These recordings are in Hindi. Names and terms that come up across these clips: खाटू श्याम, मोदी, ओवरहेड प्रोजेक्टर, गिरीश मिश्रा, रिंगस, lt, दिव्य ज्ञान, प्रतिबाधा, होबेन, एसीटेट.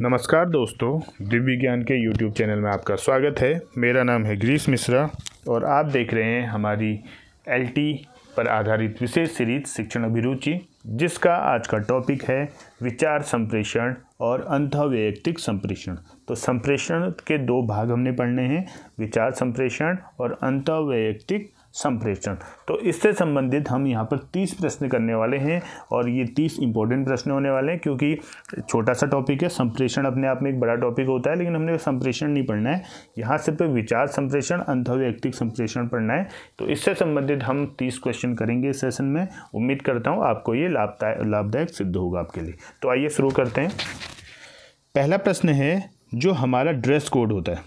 नमस्कार दोस्तों, दिव्य ज्ञान के YouTube चैनल में आपका स्वागत है। मेरा नाम है गिरीश मिश्रा और आप देख रहे हैं हमारी LT पर आधारित विशेष सीरीज शिक्षण अभिरुचि, जिसका आज का टॉपिक है विचार संप्रेषण और अंतःवैयक्तिक संप्रेषण। तो संप्रेषण के दो भाग हमने पढ़ने हैं, विचार संप्रेषण और अंतःवैयक्तिक संप्रेषण। तो इससे संबंधित हम यहाँ पर 30 प्रश्न करने वाले हैं और ये 30 इंपॉर्टेंट प्रश्न होने वाले हैं, क्योंकि छोटा सा टॉपिक है। संप्रेषण अपने आप में एक बड़ा टॉपिक होता है, लेकिन हमने संप्रेषण नहीं पढ़ना है, यहाँ सिर्फ विचार संप्रेषण, अंतःवैयक्तिक संप्रेषण पढ़ना है। तो इससे संबंधित हम 30 क्वेश्चन करेंगे इस सेशन में। उम्मीद करता हूँ आपको ये लाभदायक सिद्ध होगा आपके लिए। तो आइए शुरू करते हैं। पहला प्रश्न है जो हमारा ड्रेस कोड होता है।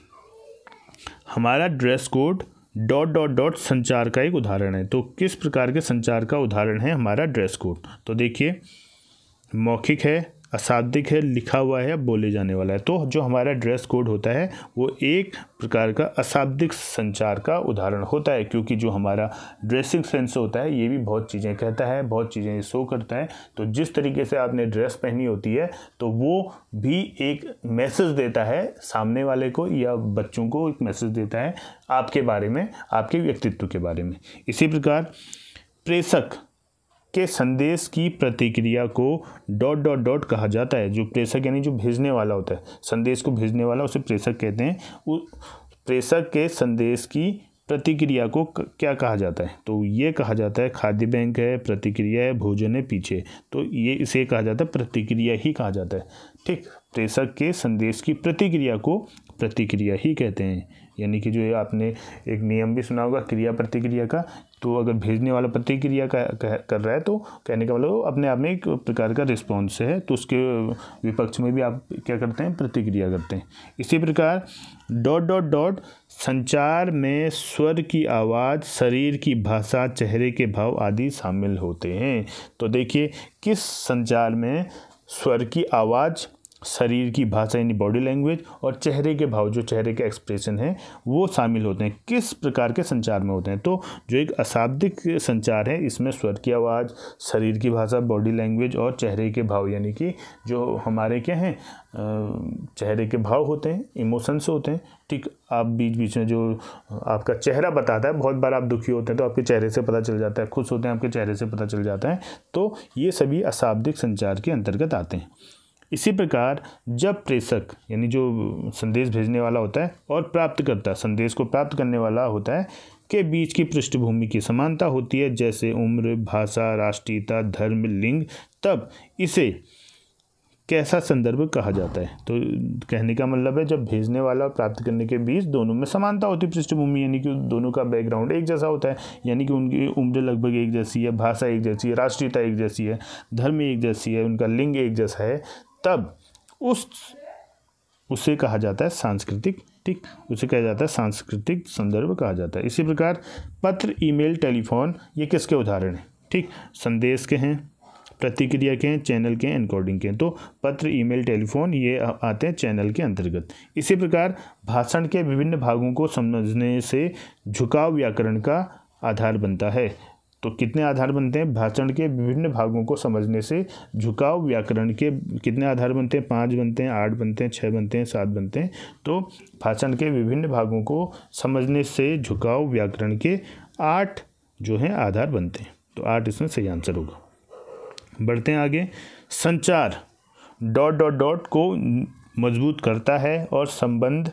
हमारा ड्रेस कोड ... संचार का एक उदाहरण है। तो किस प्रकार के संचार का उदाहरण है हमारा ड्रेस कोड? तो देखिए, मौखिक है, अशाब्दिक है, लिखा हुआ है, बोले जाने वाला है। तो जो हमारा ड्रेस कोड होता है वो एक प्रकार का अशाब्दिक संचार का उदाहरण होता है, क्योंकि जो हमारा ड्रेसिंग सेंस होता है ये भी बहुत चीज़ें कहता है, बहुत चीज़ें शो करता है। तो जिस तरीके से आपने ड्रेस पहनी होती है तो वो भी एक मैसेज देता है सामने वाले को या बच्चों को, एक मैसेज देता है आपके बारे में, आपके व्यक्तित्व के बारे में। इसी प्रकार प्रेषक के संदेश की प्रतिक्रिया को ... कहा जाता है। जो प्रेषक यानी जो भेजने वाला होता है, संदेश को भेजने वाला, उसे प्रेषक कहते हैं। प्रेषक के संदेश की प्रतिक्रिया को क्या कहा जाता है? तो ये कहा जाता है, खाद्य बैंक है, प्रतिक्रिया है, भोजन है पीछे, तो ये इसे कहा जाता है प्रतिक्रिया ही कहा जाता है। ठीक, प्रेषक के संदेश की प्रतिक्रिया को प्रतिक्रिया ही कहते हैं। यानी कि जो आपने एक नियम भी सुना होगा क्रिया प्रतिक्रिया का, तो अगर भेजने वाला प्रतिक्रिया कर रहा है तो कहने का मतलब अपने आप में एक प्रकार का रिस्पॉन्स है, तो उसके विपक्ष में भी आप क्या करते हैं, प्रतिक्रिया करते हैं। इसी प्रकार ... संचार में स्वर की आवाज़, शरीर की भाषा, चेहरे के भाव आदि शामिल होते हैं। तो देखिए, किस संचार में स्वर की आवाज़, शरीर की भाषा यानी बॉडी लैंग्वेज और चेहरे के भाव, जो चेहरे के एक्सप्रेशन हैं, वो शामिल होते हैं, किस प्रकार के संचार में होते हैं? तो जो एक अशाब्दिक संचार है इसमें स्वर की आवाज़, शरीर की भाषा, बॉडी लैंग्वेज और चेहरे के भाव, यानी कि जो हमारे क्या हैं, चेहरे के भाव होते हैं, इमोशंस होते हैं। ठीक, आप बीच बीच में जो आपका चेहरा बताता है, बहुत बार आप दुखी होते हैं तो आपके चेहरे से पता चल जाता है, खुश होते हैं आपके चेहरे से पता चल जाता है। तो ये सभी अशाब्दिक संचार के अंतर्गत आते हैं। इसी प्रकार जब प्रेषक यानी जो संदेश भेजने वाला होता है और प्राप्तकर्ता, संदेश को प्राप्त करने वाला होता है, के बीच की पृष्ठभूमि की समानता होती है, जैसे उम्र, भाषा, राष्ट्रीयता, धर्म, लिंग, तब इसे कैसा संदर्भ कहा जाता है? तो कहने का मतलब है जब भेजने वाला और प्राप्त करने के बीच दोनों में समानता होती है, पृष्ठभूमि यानी कि दोनों का बैकग्राउंड एक जैसा होता है, यानी कि उनकी उम्र लगभग एक जैसी है, भाषा एक जैसी है, राष्ट्रीयता एक जैसी है, धर्म एक जैसी है, उनका लिंग एक जैसा है, तब उसे कहा जाता है सांस्कृतिक। ठीक, उसे कहा जाता है सांस्कृतिक संदर्भ कहा जाता है। इसी प्रकार पत्र, ईमेल, टेलीफोन, ये किसके उदाहरण हैं? ठीक, संदेश के हैं, प्रतिक्रिया के हैं, चैनल के हैं, एनकोडिंग के हैं। तो पत्र, ईमेल, टेलीफोन ये आते हैं चैनल के अंतर्गत। इसी प्रकार भाषण के विभिन्न भागों को समझने से झुकाव व्याकरण का आधार बनता है। तो कितने आधार बनते हैं? भाषण के विभिन्न भागों को समझने से झुकाव व्याकरण के कितने आधार बनते हैं? 5 बनते हैं, 8 बनते हैं, 6 बनते हैं, 7 बनते हैं। तो भाषण के विभिन्न भागों को समझने से झुकाव व्याकरण के 8 जो हैं आधार बनते हैं। तो 8 इसमें सही आंसर होगा। बढ़ते हैं आगे। संचार ... को मजबूत करता है और संबंध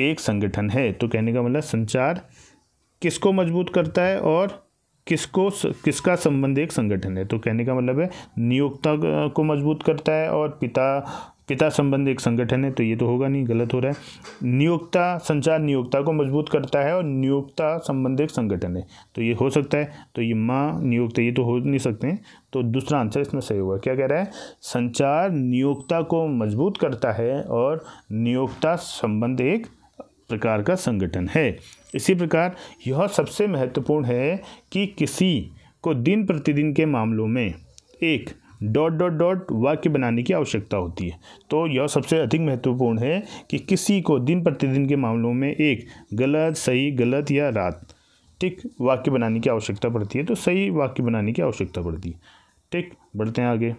एक संगठन है। तो कहने का मतलब संचार किसको मजबूत करता है और किसका संबंध एक संगठन है? तो कहने का मतलब है नियोक्ता को मजबूत करता है और पिता संबंध एक संगठन है। तो ये तो होगा नहीं, गलत हो रहा है। नियोक्ता, संचार नियोक्ता को मजबूत करता है और नियोक्ता संबंध एक संगठन है, तो ये हो सकता है। तो ये माँ नियोक्ता, ये तो हो नहीं सकते हैं। तो दूसरा आंसर इसमें सही होगा। क्या कह रहा है? संचार नियोक्ता को मजबूत करता है और नियोक्ता संबंध एक प्रकार का संगठन है। इसी प्रकार यह सबसे महत्वपूर्ण है कि किसी को दिन प्रतिदिन के मामलों में एक ... वाक्य बनाने की आवश्यकता होती है। तो यह सबसे अधिक महत्वपूर्ण है कि किसी को दिन प्रतिदिन के मामलों में एक गलत, सही, गलत या रात, ठीक, वाक्य बनाने की आवश्यकता पड़ती है। तो सही वाक्य बनाने की आवश्यकता पड़ती है। ठीक, बढ़ते हैं आगे।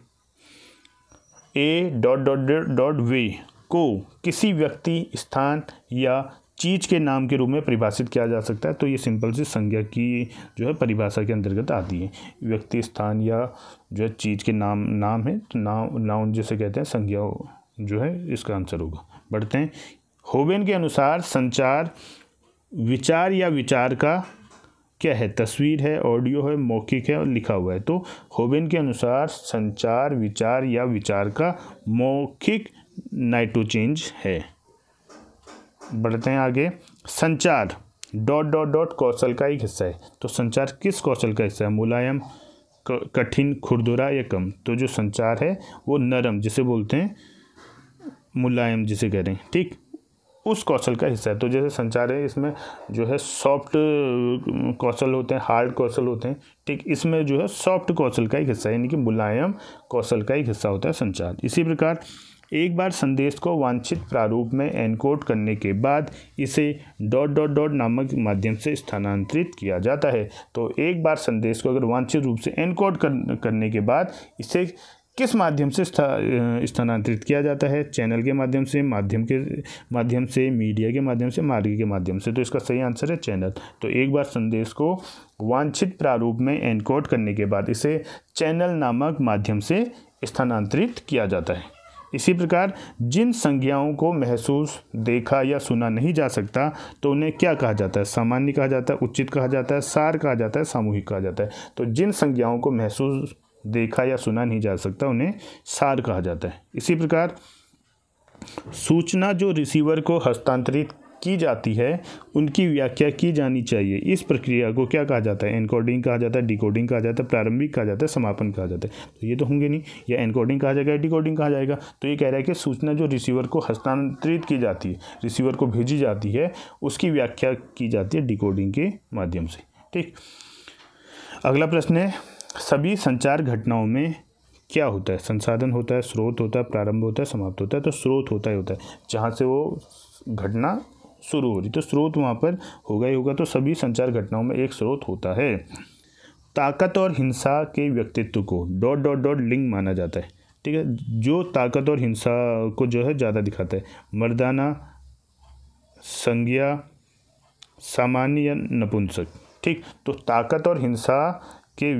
ए डॉट डॉट डॉट वे को किसी व्यक्ति, स्थान या चीज़ के नाम के रूप में परिभाषित किया जा सकता है। तो ये सिंपल सी संज्ञा की जो है परिभाषा के अंतर्गत आती है। व्यक्ति, स्थान या जो है चीज़ के नाम है तो नाउन जिसे कहते हैं संज्ञा जो है इसका आंसर होगा। बढ़ते हैं। होबेन के अनुसार संचार विचार या विचार का क्या है, तस्वीर है, ऑडियो है, मौखिक है और लिखा हुआ है। तो होबेन के अनुसार संचार विचार या विचार का मौखिक नाइट्रोचेंज है। बढ़ते हैं आगे। संचार डॉट डॉट डॉट कौशल का एक हिस्सा है। तो संचार किस कौशल का हिस्सा है, मुलायम, कठिन, खुरदुरा या कम। तो जो संचार है वो नरम जिसे बोलते हैं, मुलायम जिसे कह रहे हैं, ठीक, उस कौशल का हिस्सा है। तो जैसे संचार है इसमें जो है सॉफ्ट कौशल होते हैं, हार्ड कौशल होते हैं, ठीक, इसमें जो है सॉफ्ट कौशल का एक हिस्सा है, यानी कि मुलायम कौशल का एक हिस्सा होता है संचार। इसी प्रकार एक बार संदेश को वांछित प्रारूप में एनकोड करने के बाद इसे डॉट डॉट डॉट नामक माध्यम से स्थानांतरित किया जाता है। तो एक बार संदेश को अगर वांछित रूप से एनकोड करने के बाद इसे किस माध्यम से स्थानांतरित किया जाता है, चैनल के माध्यम से, माध्यम से मीडिया के माध्यम से, मार्ग के माध्यम से। तो इसका सही आंसर है चैनल। तो एक बार संदेश को वांछित प्रारूप में एनकोड करने के बाद इसे चैनल नामक माध्यम से स्थानांतरित किया जाता है। इसी प्रकार जिन संज्ञाओं को महसूस, देखा या सुना नहीं जा सकता तो उन्हें क्या कहा जाता है, सामान्य कहा जाता है, उचित कहा जाता है, सार कहा जाता है, सामूहिक कहा जाता है। तो जिन संज्ञाओं को महसूस, देखा या सुना नहीं जा सकता उन्हें सार कहा जाता है। इसी प्रकार सूचना जो रिसीवर को हस्तांतरित की जाती है उनकी व्याख्या की जानी चाहिए। इस प्रक्रिया को क्या कहा जाता है, एनकोडिंग कहा जाता है, डिकोडिंग कहा जाता है, प्रारंभिक कहा जाता है, समापन कहा जाता है। तो ये तो होंगे नहीं, या एनकोडिंग कहा जाएगा, डिकोडिंग कहा जाएगा। तो ये कह रहा है कि सूचना जो रिसीवर को हस्तांतरित की जाती है, रिसीवर को भेजी जाती है, उसकी व्याख्या की जाती है डिकोडिंग के माध्यम से, ठीक। अगला प्रश्न है, सभी संचार घटनाओं में क्या होता है, संसाधन होता है, स्रोत होता है, प्रारंभ होता है, समाप्त होता है। तो स्रोत होता ही होता है, जहाँ से वो घटना शुरू हो रही, तो स्रोत वहाँ पर होगा ही होगा। तो सभी संचार घटनाओं में एक स्रोत होता है। ताकत और हिंसा के व्यक्तित्व को डॉट डॉट डॉट लिंग माना जाता है, ठीक है, जो ताकत और हिंसा को जो है ज़्यादा दिखाता है। मर्दाना, संज्ञा, सामान्य या नपुंसक, ठीक। तो ताकत और हिंसा के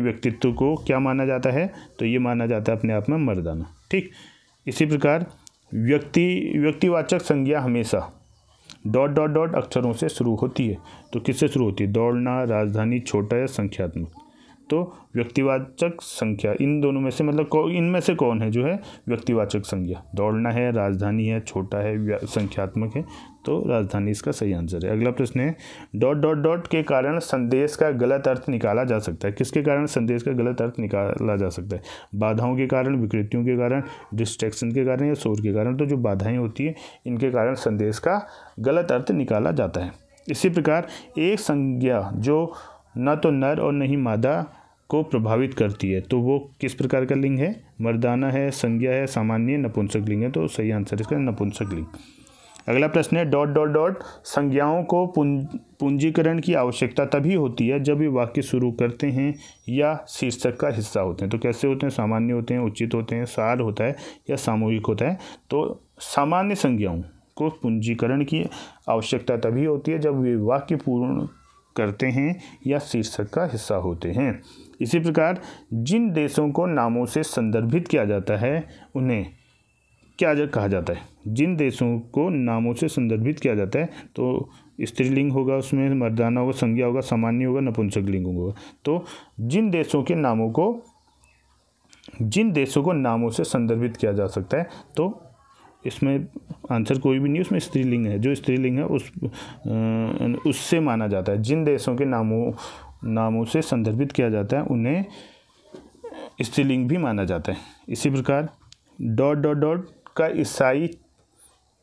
व्यक्तित्व को क्या माना जाता है, तो ये माना जाता है अपने आप में मर्दाना, ठीक। इसी प्रकार व्यक्तिवाचक संज्ञा हमेशा डॉट डॉट डॉट अक्षरों से शुरू होती है। तो किससे शुरू होती है, दौड़ना, राजधानी, छोटा या संख्यात्मक। तो व्यक्तिवाचक संख्या इन दोनों में से, मतलब इनमें से कौन है जो है व्यक्तिवाचक संज्ञा, दौड़ना है, राजधानी है, छोटा है, संख्यात्मक है। तो राजधानी इसका सही आंसर है। अगला प्रश्न है, डॉट डॉट डॉट के कारण संदेश का गलत अर्थ निकाला जा सकता है। किसके कारण संदेश का गलत अर्थ निकाला जा सकता है, बाधाओं के कारण, विकृतियों के कारण, डिस्ट्रैक्शन के कारण या शोर के कारण। तो जो बाधाएँ होती हैं इनके कारण संदेश का गलत अर्थ निकाला जाता है। इसी प्रकार एक संज्ञा जो ना तो नर और नहीं मादा को प्रभावित करती है तो वो किस प्रकार का लिंग है, मर्दाना है, संज्ञा है, सामान्य, नपुंसक लिंग है। तो सही आंसर इसका नपुंसक लिंग। अगला प्रश्न है, डॉट डॉट डॉट संज्ञाओं को पूंजीकरण की आवश्यकता तभी होती है जब ये वाक्य शुरू करते हैं या शीर्षक का हिस्सा होते हैं। तो कैसे होते हैं, सामान्य होते हैं, उचित होते हैं, सार होता है या सामूहिक होता है। तो सामान्य संज्ञाओं को पूंजीकरण की आवश्यकता तभी होती है जब वे वाक्य पूर्ण करते हैं या शीर्षक का हिस्सा होते हैं। इसी प्रकार जिन देशों को नामों से संदर्भित किया जाता है उन्हें क्या कहा जाता है, जिन देशों को नामों से संदर्भित किया जाता है तो स्त्रीलिंग होगा, उसमें मर्दाना होगा, संज्ञा होगा, सामान्य होगा, नपुंसक लिंग होगा। तो जिन देशों को नामों से संदर्भित किया जा सकता है तो इसमें आंसर कोई भी नहीं, उसमें स्त्रीलिंग है, जो स्त्रीलिंग है उससे माना जाता है। जिन देशों के नामों से संदर्भित किया जाता है उन्हें स्त्रीलिंग भी माना जाता है। इसी प्रकार डॉट डॉट डॉट का ईसाई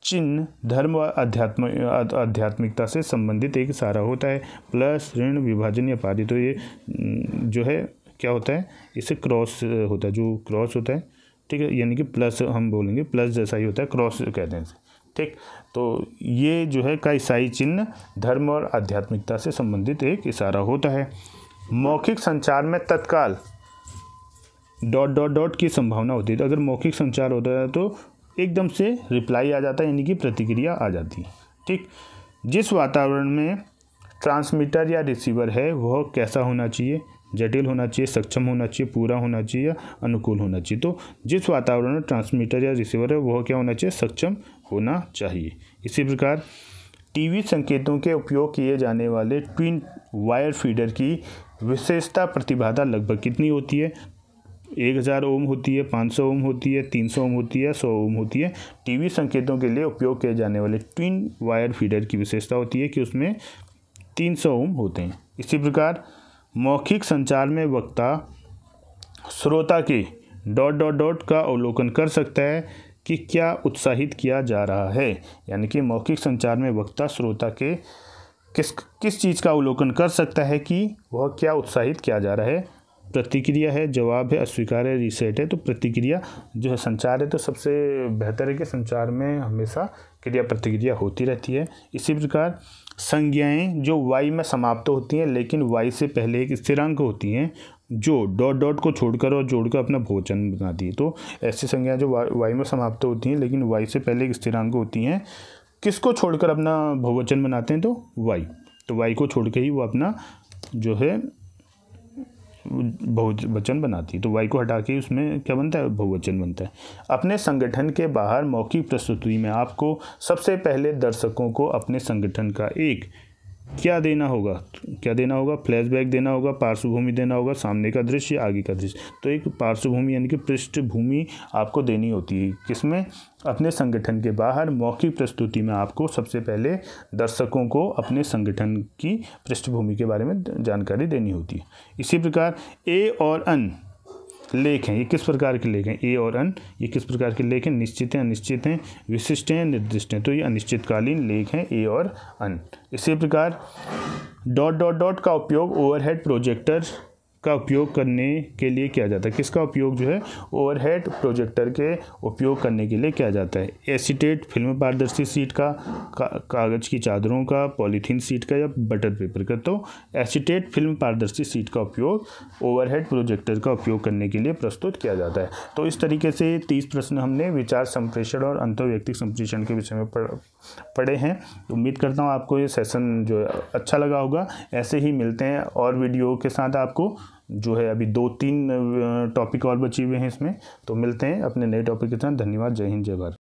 चिन्ह धर्म व आध्यात्मिकता से संबंधित एक सहारा होता है। प्लस, ऋण, विभाजन या पारी। तो ये जो है क्या होता है, इसे क्रॉस होता है, जो क्रॉस होता है, ठीक है, यानी कि प्लस हम बोलेंगे, प्लस जैसा ही होता है, क्रॉस कहते हैं, ठीक। तो ये जो है का ईसाई चिन्ह धर्म और आध्यात्मिकता से संबंधित एक इशारा होता है। मौखिक संचार में तत्काल डॉट डॉट डॉट की संभावना होती है। तो अगर मौखिक संचार होता है तो एकदम से रिप्लाई आ जाता है, यानी कि प्रतिक्रिया आ जाती है। ठीक, जिस वातावरण में ट्रांसमीटर या रिसीवर है वह कैसा होना चाहिए? जटिल होना चाहिए, सक्षम होना चाहिए, पूरा होना चाहिए या अनुकूल होना चाहिए। तो जिस वातावरण में ट्रांसमीटर या रिसीवर है वह क्या होना चाहिए? सक्षम होना चाहिए। इसी प्रकार टीवी संकेतों के उपयोग किए जाने वाले ट्विन वायर फीडर की विशेषता प्रतिबाधा लगभग कितनी होती है? 1000 ओम होती है, 500 ओम होती है, 300 ओम होती है, 100 ओम होती है। टीवी संकेतों के लिए उपयोग किए जाने वाले ट्विन वायर फीडर की विशेषता होती है कि उसमें 300 ओम होते हैं। इसी प्रकार मौखिक संचार में वक्ता श्रोता के डॉट डॉट डॉट का अवलोकन कर सकता है कि क्या उत्साहित किया जा रहा है, यानी कि मौखिक संचार में वक्ता श्रोता के किस चीज़ का अवलोकन कर सकता है कि वह क्या उत्साहित किया जा रहा है। प्रतिक्रिया है, जवाब है, अस्वीकार है, रीसेट है। तो प्रतिक्रिया जो है संचार है, तो सबसे बेहतर है कि संचार में हमेशा क्रिया प्रतिक्रिया होती रहती है। इसी प्रकार संज्ञाएं जो वाई में समाप्त होती हैं लेकिन वाई से पहले एक स्थिरांक होती हैं जो डॉट डॉट को छोड़कर और जोड़कर अपना बहुवचन बनाती है। तो ऐसी संज्ञाएं जो वाई में समाप्त होती हैं लेकिन वाई से पहले एक स्थिरांक होती हैं, किसको छोड़कर अपना बहुवचन बनाते हैं? तो वाई। तो वाई को छोड़ के ही वो अपना जो है बहुवचन बनाती है। तो वाई को हटा के उसमें क्या बनता है? बहुवचन बनता है। अपने संगठन के बाहर मौखिक प्रस्तुति में आपको सबसे पहले दर्शकों को अपने संगठन का एक क्या देना होगा? फ्लैशबैक देना होगा, पार्श्वभूमि देना होगा, सामने का दृश्य, आगे का दृश्य। तो एक पार्श्वभूमि यानी कि पृष्ठभूमि आपको देनी होती है। किसमें? अपने संगठन के बाहर मौखिक प्रस्तुति में आपको सबसे पहले दर्शकों को अपने संगठन की पृष्ठभूमि के बारे में जानकारी देनी होती है। इसी प्रकार ए और अन लेख हैं, ये किस प्रकार के लेख हैं? ए और अन ये किस प्रकार के लेख हैं? निश्चित हैं, अनिश्चित हैं, विशिष्ट हैं, निर्दिष्ट हैं। तो ये अनिश्चितकालीन लेख हैं, ए और अन। इसी प्रकार डॉट डॉट डॉट का उपयोग ओवरहेड प्रोजेक्टर का उपयोग करने के लिए किया जाता है। किसका उपयोग जो है? ओवरहेड प्रोजेक्टर के उपयोग करने के लिए किया जाता है। एसीटेट फिल्म पारदर्शी सीट का, कागज़ की चादरों का, पॉलीथीन सीट का या बटर पेपर का। तो एसीटेट फिल्म पारदर्शी सीट का उपयोग ओवरहेड प्रोजेक्टर का उपयोग करने के लिए प्रस्तुत किया जाता है। तो इस तरीके से 30 प्रश्न हमने विचार संप्रेषण और अंतर्वैयक्तिक संप्रेषण के विषय में पढ़े हैं। उम्मीद करता हूँ आपको ये सेशन जो अच्छा लगा होगा। ऐसे ही मिलते हैं और वीडियो के साथ। आपको जो है अभी 2-3 टॉपिक और बचे हुए हैं इसमें। तो मिलते हैं अपने नए टॉपिक के साथ। धन्यवाद। जय हिंद, जय भारत।